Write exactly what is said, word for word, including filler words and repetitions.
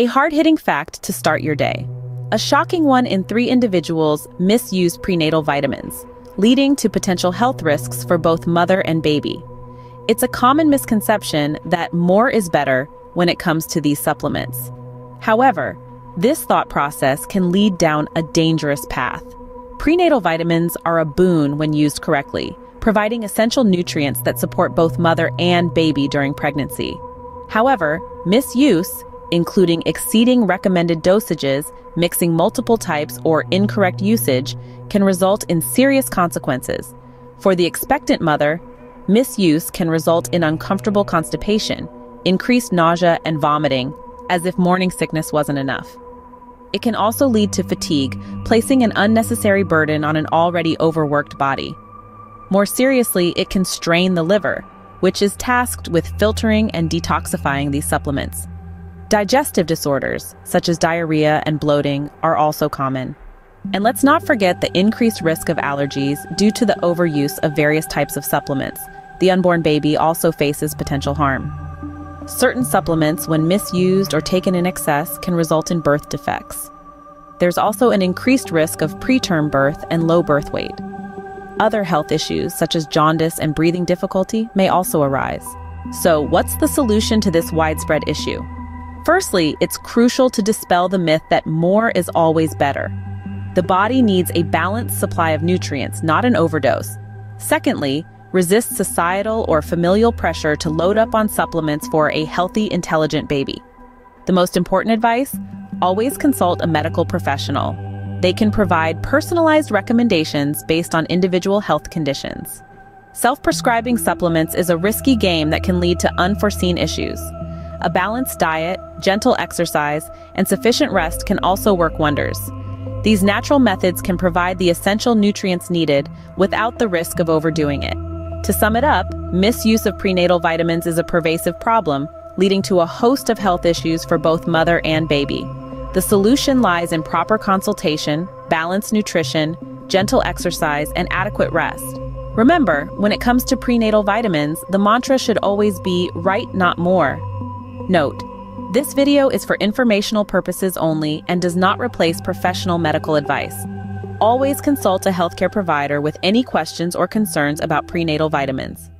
A hard-hitting fact to start your day. A shocking one in three individuals misused prenatal vitamins, leading to potential health risks for both mother and baby. It's a common misconception that more is better when it comes to these supplements. However, this thought process can lead down a dangerous path. Prenatal vitamins are a boon when used correctly, providing essential nutrients that support both mother and baby during pregnancy. However, misuse, including exceeding recommended dosages, mixing multiple types, or incorrect usage, can result in serious consequences. For the expectant mother, misuse can result in uncomfortable constipation, increased nausea and vomiting, as if morning sickness wasn't enough. It can also lead to fatigue, placing an unnecessary burden on an already overworked body. More seriously, it can strain the liver, which is tasked with filtering and detoxifying these supplements. Digestive disorders, such as diarrhea and bloating, are also common. And let's not forget the increased risk of allergies due to the overuse of various types of supplements. The unborn baby also faces potential harm. Certain supplements, when misused or taken in excess, can result in birth defects. There's also an increased risk of preterm birth and low birth weight. Other health issues, such as jaundice and breathing difficulty, may also arise. So, what's the solution to this widespread issue? Firstly, it's crucial to dispel the myth that more is always better. The body needs a balanced supply of nutrients, not an overdose. Secondly, resist societal or familial pressure to load up on supplements for a healthy, intelligent baby. The most important advice? Always consult a medical professional. They can provide personalized recommendations based on individual health conditions. Self-prescribing supplements is a risky game that can lead to unforeseen issues. A balanced diet, gentle exercise, and sufficient rest can also work wonders. These natural methods can provide the essential nutrients needed without the risk of overdoing it. To sum it up, misuse of prenatal vitamins is a pervasive problem, leading to a host of health issues for both mother and baby. The solution lies in proper consultation, balanced nutrition, gentle exercise, and adequate rest. Remember, when it comes to prenatal vitamins, the mantra should always be right, not more. Note: this video is for informational purposes only and does not replace professional medical advice. Always consult a healthcare provider with any questions or concerns about prenatal vitamins.